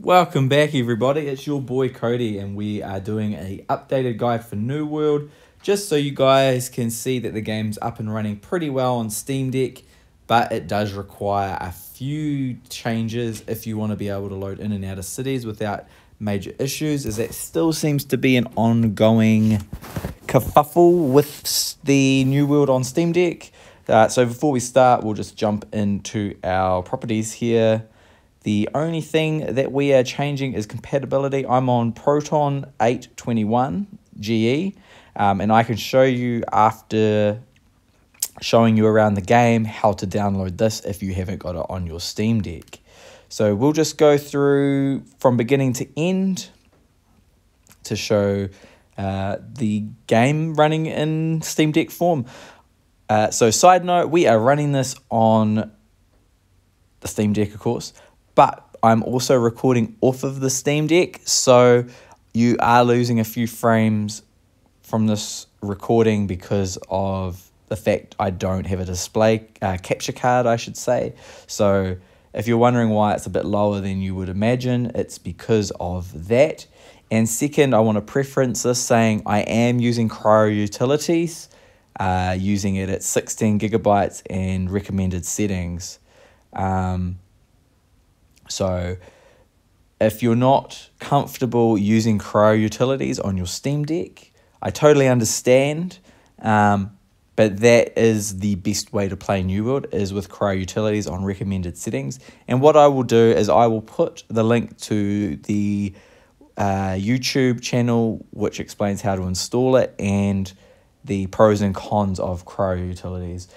Welcome back everybody, it's your boy Cody and we are doing an updated guide for New World just so you guys can see that the game's up and running pretty well on Steam Deck, but it does require a few changes if you want to be able to load in and out of cities without major issues, as that still seems to be an ongoing kerfuffle with the New World on Steam Deck. So before we start, we'll just jump into our properties here. The only thing that we are changing is compatibility. I'm on Proton 821GE, and I can show you after showing you around the game how to download this if you haven't got it on your Steam Deck. So we'll just go through from beginning to end to show the game running in Steam Deck form. So side note, we are running this on the Steam Deck, of course, but I'm also recording off of the Steam Deck, so you are losing a few frames from this recording because of the fact I don't have a display capture card, I should say. So if you're wondering why it's a bit lower than you would imagine, it's because of that. And second, I want to preference this saying I am using CryoUtilities, using it at 16 gigabytes and recommended settings. So if you're not comfortable using CryoUtilities on your Steam Deck, I totally understand, but that is the best way to play New World, is with CryoUtilities on recommended settings. And what I will do is I will put the link to the YouTube channel, which explains how to install it and the pros and cons of CryoUtilities.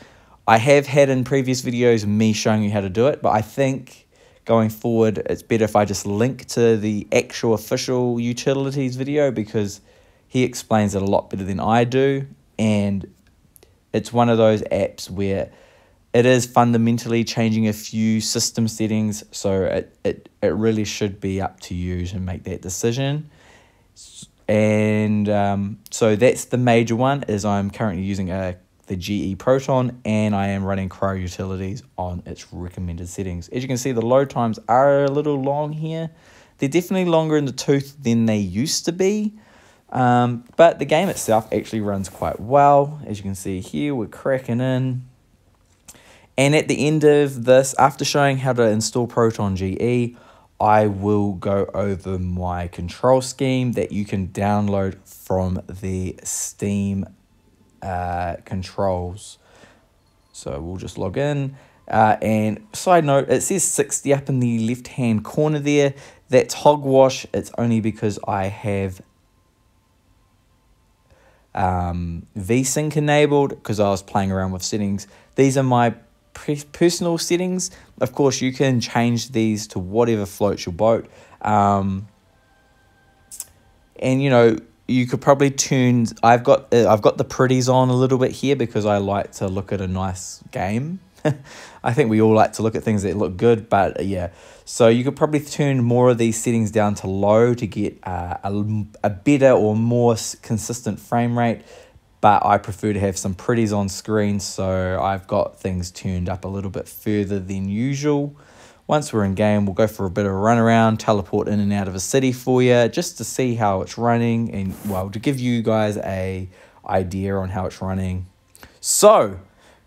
I have had in previous videos me showing you how to do it, but I think going forward, it's better if I just link to the actual official utilities video, because he explains it a lot better than I do. And it's one of those apps where it is fundamentally changing a few system settings. So it really should be up to you to make that decision. And so that's the major one, is I'm currently using the GE Proton, and I am running CryoUtilities on its recommended settings. As you can see, the load times are a little long here. They're definitely longer in the tooth than they used to be, but the game itself actually runs quite well. As you can see here, we're cracking in. And at the end of this, after showing how to install Proton GE, I will go over my control scheme that you can download from the Steam controls. So we'll just log in, and side note, it says 60 up in the left hand corner there. That's hogwash. It's only because I have VSync enabled, because I was playing around with settings. These are my personal settings. Of course, you can change these to whatever floats your boat, and you know, you could probably tune. I've got the pretties on a little bit here because I like to look at a nice game. I think we all like to look at things that look good, but yeah. So you could probably tune more of these settings down to low to get a better or more consistent frame rate. But I prefer to have some pretties on screen, so I've got things tuned up a little bit further than usual. Once we're in game, we'll go for a bit of a run around, teleport in and out of a city for you, just to see how it's running, and well, to give you guys a idea on how it's running. So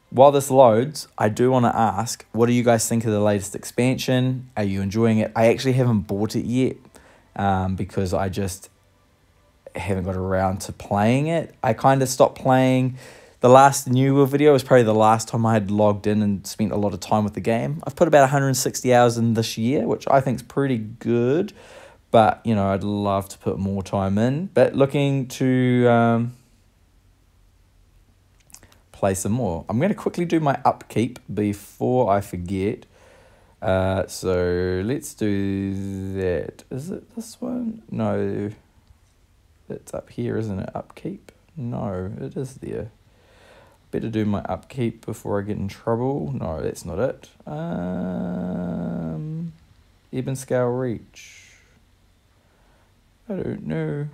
while this loads, I do want to ask, what do you guys think of the latest expansion? Are you enjoying it? I actually haven't bought it yet, because I just haven't got around to playing it. I kind of stopped playing. The last New World video was probably the last time I had logged in and spent a lot of time with the game. I've put about 160 hours in this year, which I think is pretty good. But, you know, I'd love to put more time in. But looking to play some more. I'm going to quickly do my upkeep before I forget. So let's do that. Is it this one? No. It's up here, isn't it? Upkeep? No, it is there. Better do my upkeep before I get in trouble. No, that's not it. Ebonscale Reach. I don't know.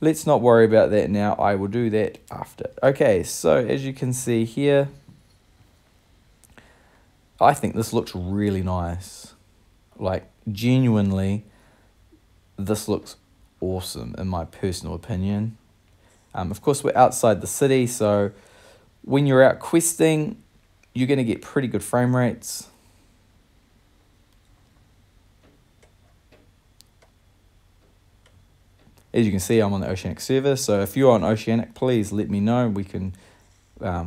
Let's not worry about that now. I will do that after. Okay, so as you can see here, I think this looks really nice. Like, genuinely, this looks awesome in my personal opinion. Of course, we're outside the city, so when you're out questing, you're going to get pretty good frame rates. As you can see, I'm on the Oceanic server, so if you're on Oceanic, please let me know. We can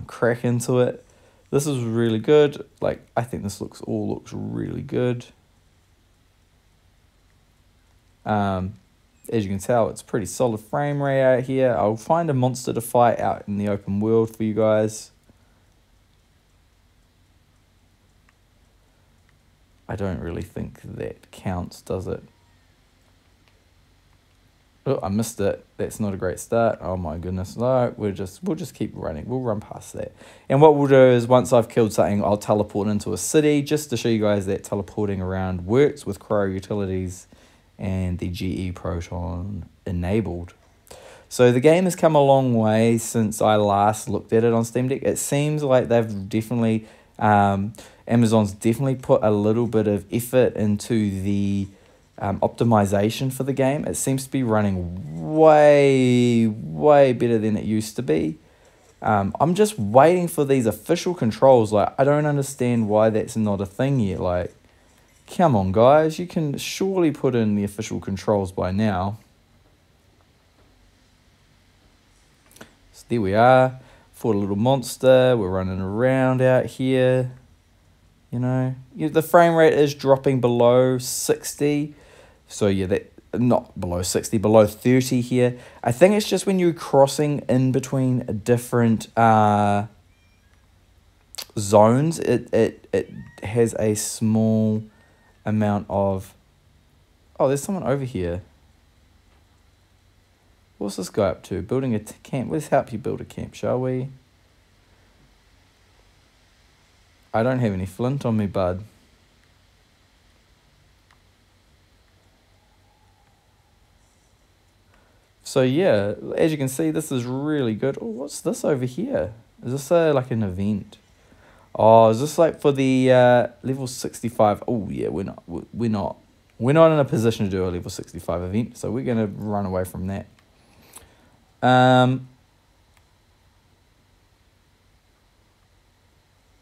crack into it. This is really good. Like, I think this all looks really good. As you can tell, it's pretty solid frame rate out here. I'll find a monster to fight out in the open world for you guys. I don't really think that counts, does it? Oh, I missed it. That's not a great start. Oh my goodness. No, we'll just keep running. We'll run past that. And what we'll do is once I've killed something, I'll teleport into a city just to show you guys that teleporting around works with CryoUtilities and the GE Proton enabled. So the game has come a long way since I last looked at it on Steam Deck. It seems like they've definitely, Amazon's definitely put a little bit of effort into the optimization for the game. It seems to be running way better than it used to be. I'm just waiting for these official controls. Like, I don't understand why that's not a thing yet. Like, come on guys, you can surely put in the official controls by now. So there we are, for a little monster. We're running around out here. You know, the frame rate is dropping below 60. So yeah, that, not below 60, below 30 here. I think it's just when you're crossing in between different zones, it has a small amount of... Oh, there's someone over here. What's this guy up to? Building a camp. Let's help you build a camp, shall we? I don't have any flint on me, bud. So yeah, as you can see, this is really good. Oh, what's this over here? Is this like an event? Oh, is this like for the level 65? Oh yeah, we're not in a position to do a level 65 event, so we're gonna run away from that.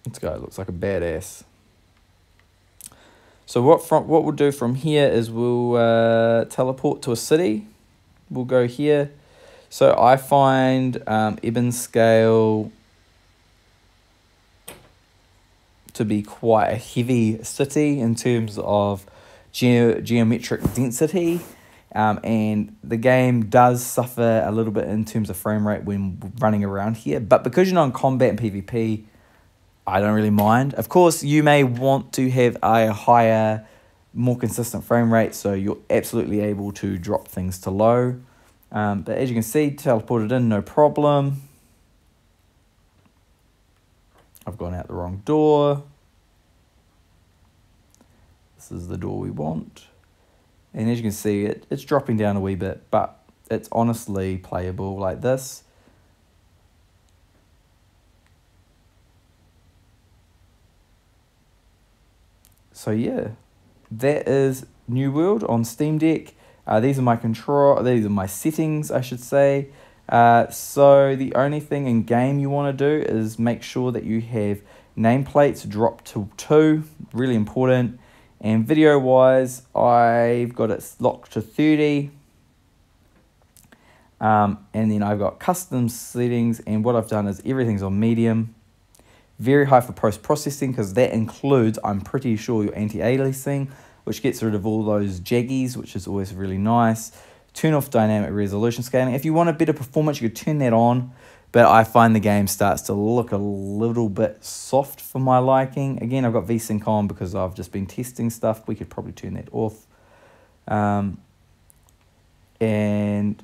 This guy looks like a badass. So what we'll do from here is we'll teleport to a city. We'll go here. So I find Ebonscale to be quite a heavy city in terms of geometric density. And the game does suffer a little bit in terms of frame rate when running around here. But because you're not in combat and PvP, I don't really mind. Of course, you may want to have a higher, more consistent frame rate, so you're absolutely able to drop things to low. But as you can see, teleported in, no problem. I've gone out the wrong door. This is the door we want. And as you can see, it's dropping down a wee bit, but it's honestly playable like this. So yeah, that is New World on Steam Deck. These are my settings, I should say. So the only thing in game you want to do is make sure that you have nameplates dropped to 2, really important. And video wise, I've got it locked to 30. And then I've got custom settings, and what I've done is everything's on medium. Very high for post-processing, because that includes, I'm pretty sure, your anti-aliasing, which gets rid of all those jaggies, which is always really nice. Turn off dynamic resolution scaling. If you want a better performance, you could turn that on, but I find the game starts to look a little bit soft for my liking. Again, I've got VSync on because I've just been testing stuff. We could probably turn that off. And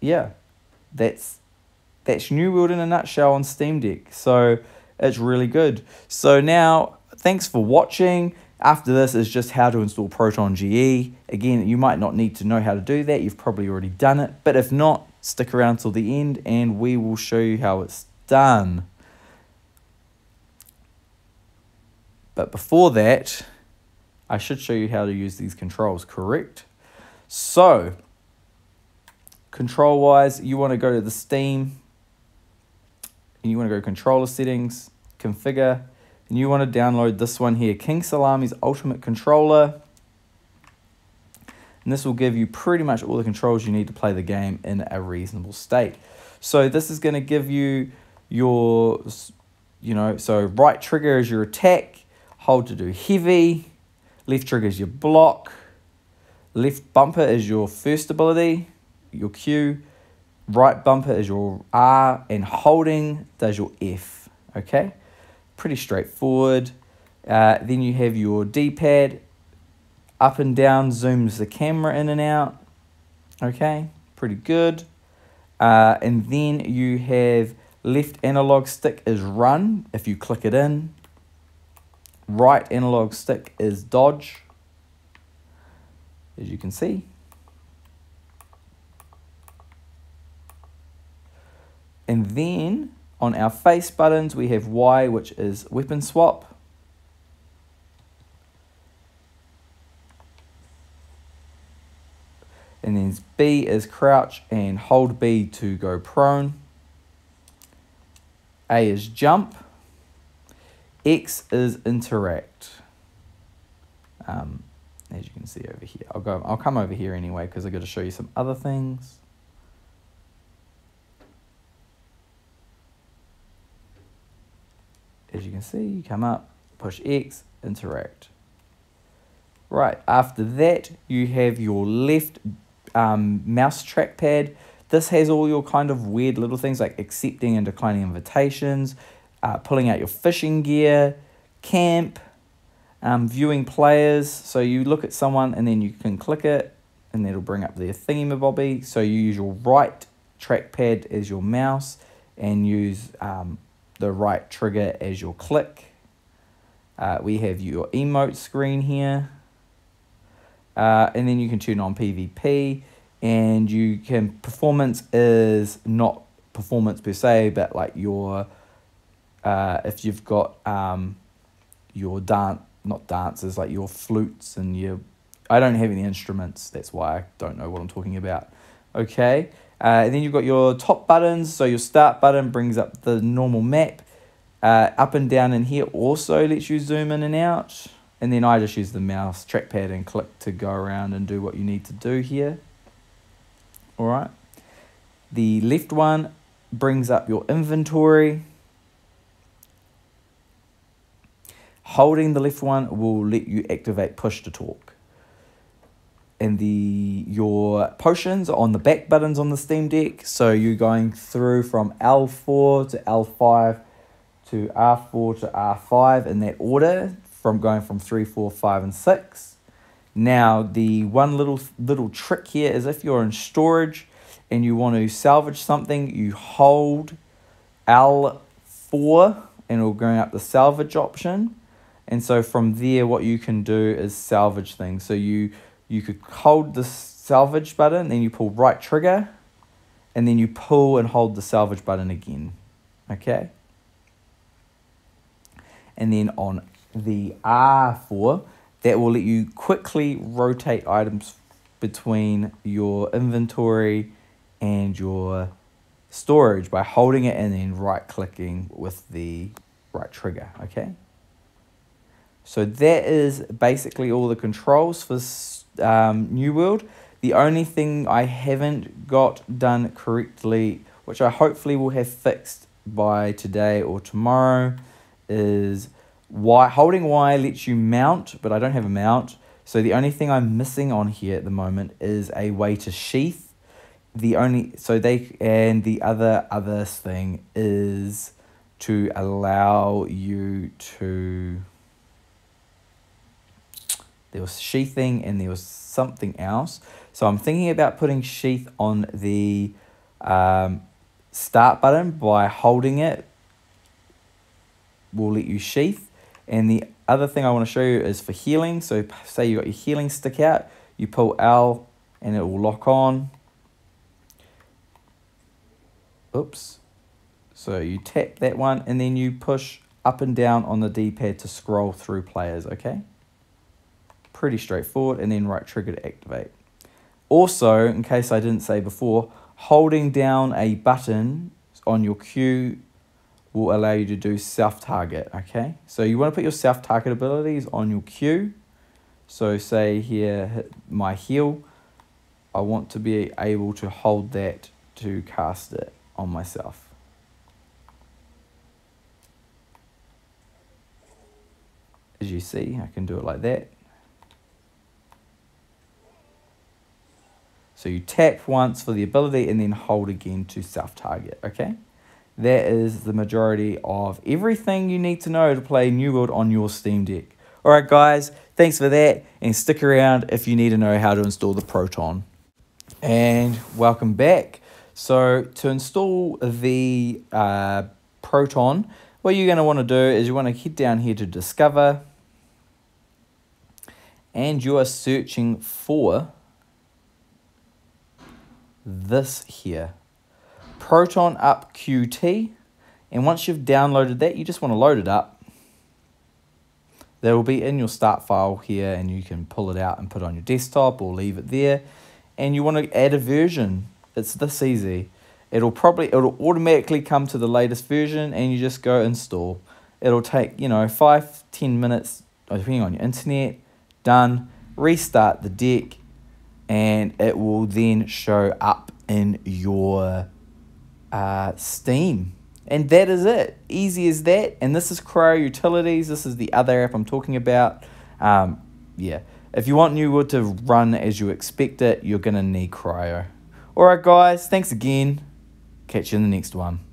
yeah, that's New World in a nutshell on Steam Deck. So it's really good. So now, thanks for watching. After this is just how to install Proton GE. Again, you might not need to know how to do that. You've probably already done it. But if not, stick around till the end and we will show you how it's done. But before that, I should show you how to use these controls, correct? So, control-wise, you want to go to the Steam, and you want to go controller settings, configure, and you want to download this one here, King Salami's Ultimate Controller. And this will give you pretty much all the controls you need to play the game in a reasonable state. So this is going to give you your, so right trigger is your attack, hold to do heavy, left trigger is your block, left bumper is your first ability, your Q, right bumper is your R, and holding does your F, okay? Pretty straightforward. Then you have your D-pad, up and down zooms the camera in and out, okay? Pretty good. And then you have left analog stick is run if you click it in. Right analog stick is dodge, as you can see. And then on our face buttons, we have Y, which is weapon swap. And then B is crouch and hold B to go prone. A is jump. X is interact. As you can see over here. I'll come over here anyway because I've got to show you some other things. As you can see, you come up, push X, interact. Right, after that, you have your left mouse trackpad. This has all your kind of weird little things like accepting and declining invitations, pulling out your fishing gear, camp, viewing players. So you look at someone and then you can click it and it'll bring up their thingamabobby. So you use your right trackpad as your mouse and use the right trigger as your click. We have your emote screen here. And then you can turn on PvP, and you can, performance is not performance per se, but like your, if you've got your not dances, like your flutes and your, I don't have any instruments, that's why I don't know what I'm talking about. Okay, and then you've got your top buttons, so your start button brings up the normal map, up and down in here also lets you zoom in and out. And then I just use the mouse trackpad and click to go around and do what you need to do here. All right. The left one brings up your inventory. Holding the left one will let you activate push to talk. And your potions are on the back buttons on the Steam Deck. So you're going through from L4 to L5 to R4 to R5 in that order. From going from 3, 4, 5, and 6. Now, the one little trick here is if you're in storage and you want to salvage something, you hold L4 and it'll bring up the salvage option. And so from there, what you can do is salvage things. So you could hold the salvage button, then you pull right trigger, and then you pull and hold the salvage button again, okay? And then on the R4, that will let you quickly rotate items between your inventory and your storage by holding it and then right clicking with the right trigger, okay? So that is basically all the controls for New World. The only thing I haven't got done correctly, which I hopefully will have fixed by today or tomorrow, is Y, holding Y lets you mount, but I don't have a mount. So the only thing I'm missing on here at the moment is a way to sheath. The other thing is to allow you to, there was sheathing and there was something else. So I'm thinking about putting sheath on the start button by holding it. Will let you sheath. And the other thing I want to show you is for healing. So say you got your healing stick out, you pull L and it will lock on. Oops. So you tap that one and then you push up and down on the D-pad to scroll through players, okay? pretty straightforward, and then right trigger to activate. Also, in case I didn't say before, holding down a button on your Q will allow you to do self-target, okay? So you want to put your self-target abilities on your Q. So say here, hit my heal, I want to be able to hold that to cast it on myself. As you see, I can do it like that. So you tap once for the ability and then hold again to self-target, okay? That is the majority of everything you need to know to play New World on your Steam Deck. Alright guys, thanks for that, and stick around if you need to know how to install the Proton. And welcome back. So to install the Proton, what you're going to want to do is you want to head down here to Discover, and you are searching for this here, Proton Up QT, and once you've downloaded that, you just want to load it up. That will be in your start file here, and you can pull it out and put it on your desktop or leave it there. And you want to add a version. It's this easy. It'll automatically come to the latest version, and you just go install. It'll take, you know, 5-10 minutes depending on your internet. Done. Restart the deck, and it will then show up in your Steam. And that is it. Easy as that. And this is CryoUtilities. This is the other app I'm talking about. Yeah. If you want New World to run as you expect it, you're going to need Cryo. Alright guys, thanks again. Catch you in the next one.